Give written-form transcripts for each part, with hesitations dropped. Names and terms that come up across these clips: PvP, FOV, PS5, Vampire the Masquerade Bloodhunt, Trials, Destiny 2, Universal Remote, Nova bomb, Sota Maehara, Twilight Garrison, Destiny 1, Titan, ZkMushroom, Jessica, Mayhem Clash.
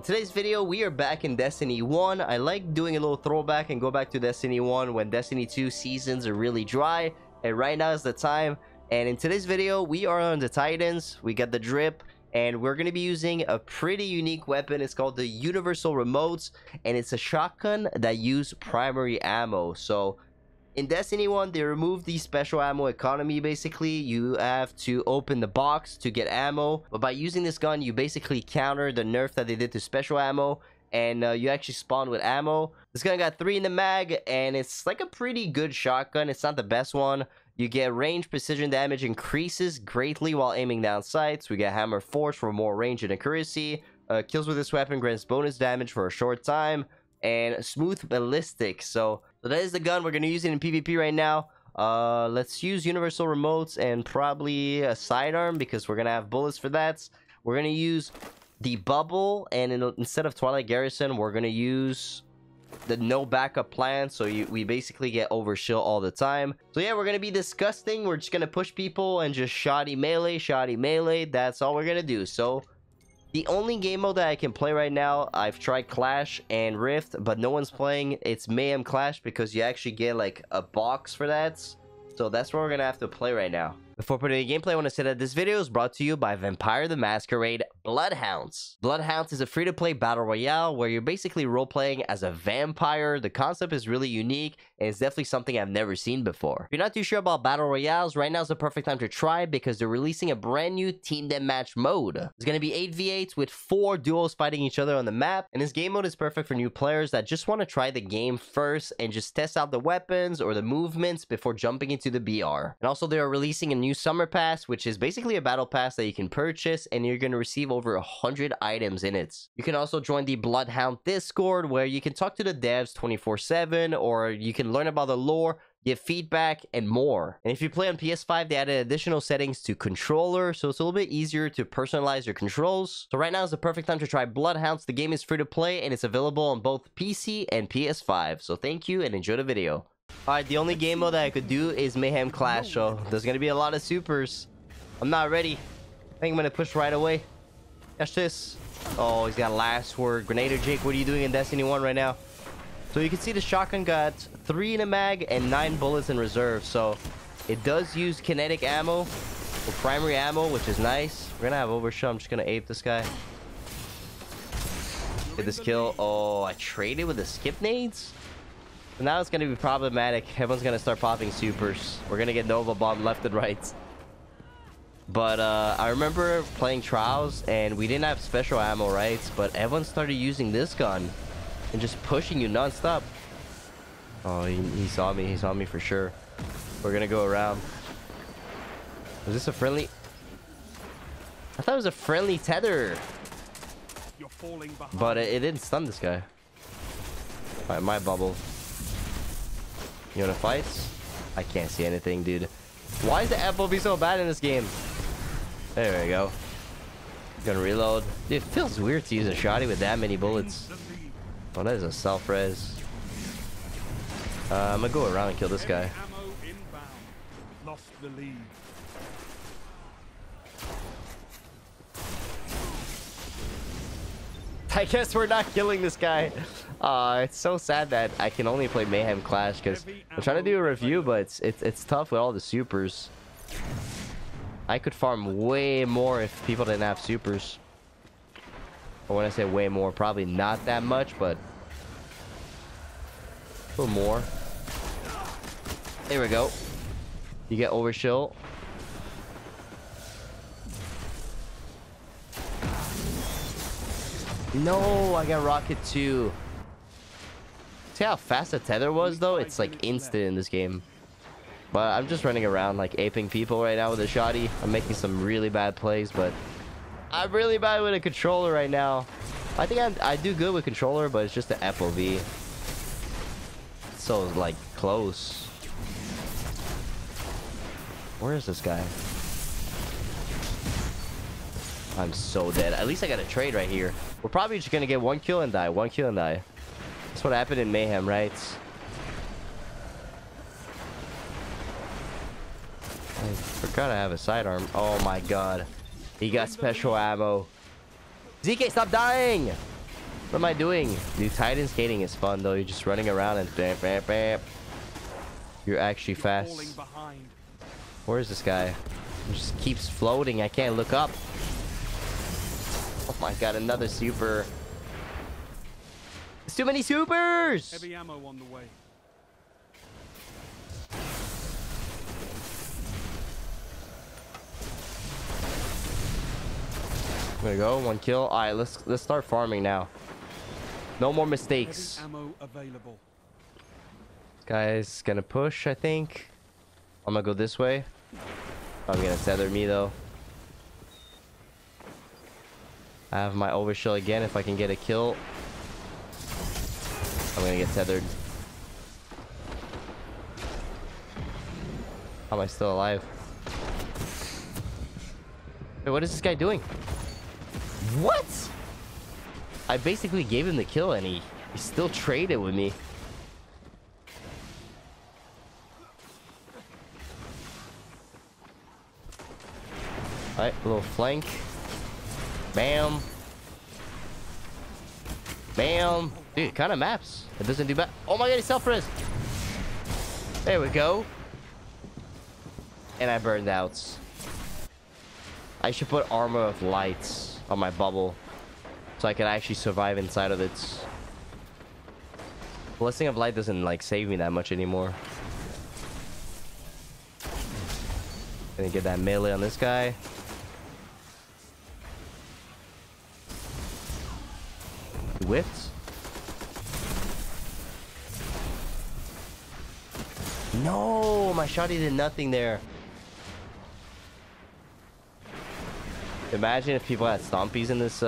In today's video, we are back in Destiny 1. I like doing a little throwback and go back to Destiny 1 when Destiny 2 seasons are really dry, and right now is the time. And in today's video, we are on the Titans. We got the drip, and we're going to be using a pretty unique weapon. It's called the Universal Remote, and it's a shotgun that uses primary ammo. So in Destiny 1, they removed the special ammo economy. Basically, you have to open the box to get ammo, but by using this gun, you basically counter the nerf that they did to special ammo, and you actually spawn with ammo. This gun got 3 in the mag, and it's like a pretty good shotgun. It's not the best one. You get range precision damage increases greatly while aiming down sights. We get hammer force for more range and accuracy. Kills with this weapon grants bonus damage for a short time, and smooth ballistic. So that is the gun. We're going to use it in PvP right now. Let's use Universal Remotes and probably a sidearm because we're going to have bullets for that. We're going to use the bubble, and instead of Twilight Garrison, we're going to use the no backup plan. So we basically get overshield all the time. So yeah, we're going to be disgusting. We're just going to push people and just shoddy melee. That's all we're going to do. So the only game mode that I can play right now, I've tried Clash and Rift, but no one's playing. It's Mayhem Clash because you actually get like a box for that. So that's what we're going to have to play right now. Before putting the gameplay, I want to say that this video is brought to you by Vampire the Masquerade Bloodhunt. Bloodhunt is a free-to-play battle royale where you're basically role-playing as a vampire. The concept is really unique, and it's definitely something I've never seen before. If you're not too sure about battle royales, right now is the perfect time to try because they're releasing a brand new team deathmatch mode. It's going to be 8v8s with 4 duos fighting each other on the map, and this game mode is perfect for new players that just want to try the game first and just test out the weapons or the movements before jumping into the BR. And also, they are releasing a new summer pass, which is basically a battle pass that you can purchase, and you're going to receive over 100 items in it. You can also join the Bloodhound Discord, where you can talk to the devs 24/7, or you can learn about the lore, give feedback, and more. And if you play on PS5, they added additional settings to controller, so it's a little bit easier to personalize your controls. So right now is the perfect time to try Bloodhounds. The game is free to play, and it's available on both PC and PS5. So thank you, and enjoy the video. Alright, the only game mode that I could do is Mayhem Clash, so there's gonna be a lot of supers. I'm not ready. I think I'm gonna push right away. Catch this. Oh, he's got last word. Grenadier Jake, what are you doing in Destiny 1 right now? So you can see the shotgun got 3 in a mag and 9 bullets in reserve, so it does use kinetic ammo or primary ammo, which is nice. We're gonna have overshot. I'm just gonna ape this guy. Get this kill. Oh, I traded with the skip nades? So now it's going to be problematic. Everyone's going to start popping supers. We're going to get Nova bomb left and right. But I remember playing Trials, and we didn't have special ammo, right? But everyone started using this gun and just pushing you nonstop. Oh, he saw me. He saw me for sure. We're going to go around. Was this a friendly? I thought it was a friendly tether. You're falling behind. But it didn't stun this guy. All right, my bubble. You wanna fight? I can't see anything, dude. Why is the FOV so bad in this game? There we go. Gonna reload. Dude, it feels weird to use a shotty with that many bullets. Oh, that is a self-res. I'm gonna go around and kill this guy. I guess we're not killing this guy. It's so sad that I can only play Mayhem Clash because I'm trying to do a review, but it's tough with all the supers. I could farm way more if people didn't have supers. Or when I say way more, probably not that much, but a little more. There we go. You get overshield. No, I got rocket too. See how fast the tether was though? It's like instant in this game. But I'm just running around like aping people right now with a shotty. I'm making some really bad plays, but I'm really bad with a controller right now. I think I do good with controller, but it's just the FOV. So like close. Where is this guy? I'm so dead. At least I got a trade right here. We're probably just gonna get one kill and die. One kill and die. That's what happened in Mayhem, right? I forgot I have a sidearm. Oh my god. He got special ammo. ZK, stop dying! What am I doing? Dude, Titan skating is fun though. You're just running around and bam, bam, bam. You're actually fast. Where is this guy? He just keeps floating. I can't look up. Oh my god, another super. There's too many supers! Heavy ammo on the way. There we go, one kill. All right, let's start farming now. No more mistakes. Ammo available. This guy's gonna push, I think. I'm gonna go this way. I'm gonna tether me though. I have my overshell again. If I can get a kill, I'm gonna get tethered. How am I still alive? Wait, what is this guy doing? What? I basically gave him the kill and he still traded with me. Alright, a little flank. Bam. Bam. Dude, kind of maps. It doesn't do bad. Oh my god, he self-res. There we go. And I burned out. I should put armor of lights on my bubble so I can actually survive inside of it. Blessing of light doesn't like save me that much anymore. Gonna get that melee on this guy. He whiffed. No, my shotty did nothing there. Imagine if people had stompies in this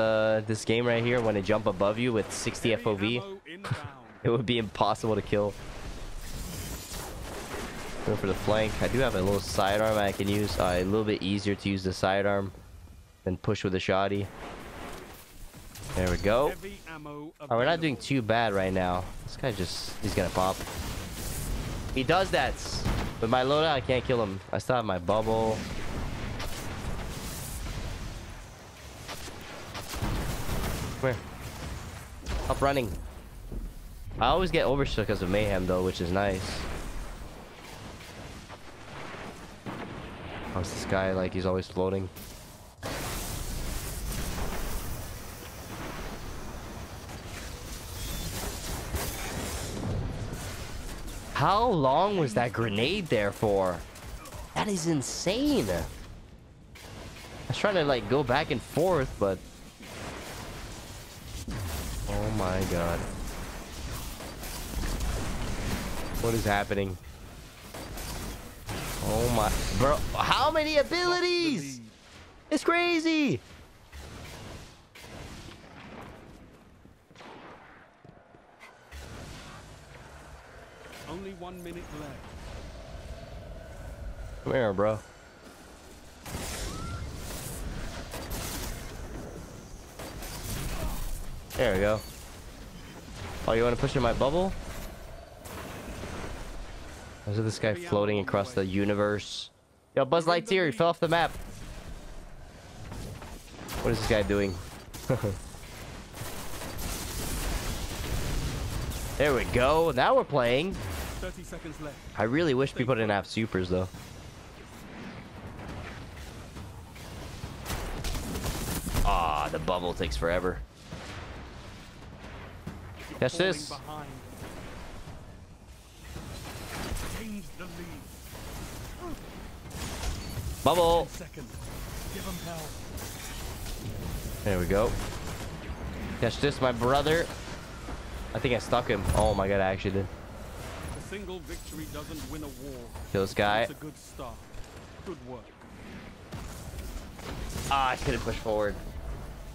this game right here. When they jump above you with 60 FOV, it would be impossible to kill. Going for the flank. I do have a little sidearm I can use. A little bit easier to use the sidearm than push with the shotty. There we go. All right, we're not doing too bad right now. This guy just—he's gonna pop. He does that. With my loadout, I can't kill him. I still have my bubble. Where? Stop running. I always get overshot because of Mayhem though, which is nice. How's this guy? Like, he's always floating. How long was that grenade there for? That is insane. I was trying to like go back and forth, but oh my god. What is happening? Oh my... Bro, how many abilities? It's crazy! Only 1 minute left. Come here, bro. There we go. Oh, you want to push in my bubble? There's this guy floating across the universe. Yo, Buzz Lightyear, he fell off the map. What is this guy doing? There we go. Now we're playing. 30 seconds left. I really wish people didn't have supers, though. Ah, the bubble takes forever. Catch this. Bubble. There we go. Catch this, my brother. I think I stuck him. Oh my god, I actually did. A single victory doesn't win a war. Kill this guy. That's a good start. Good work. Ah, I couldn't push forward.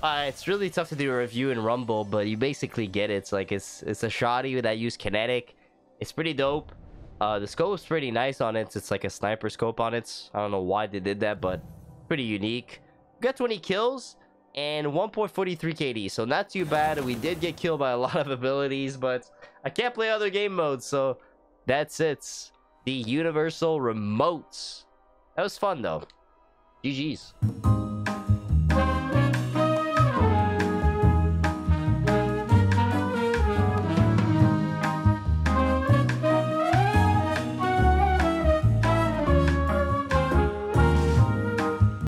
It's really tough to do a review in Rumble, but you basically get it. It's like it's a shotty that used kinetic. It's pretty dope. The scope's pretty nice on it. It's like a sniper scope on it. I don't know why they did that, but pretty unique. We got 20 kills and 1.43 KD, so not too bad. We did get killed by a lot of abilities, but I can't play other game modes, so that's it. The Universal Remotes. That was fun though. GGs.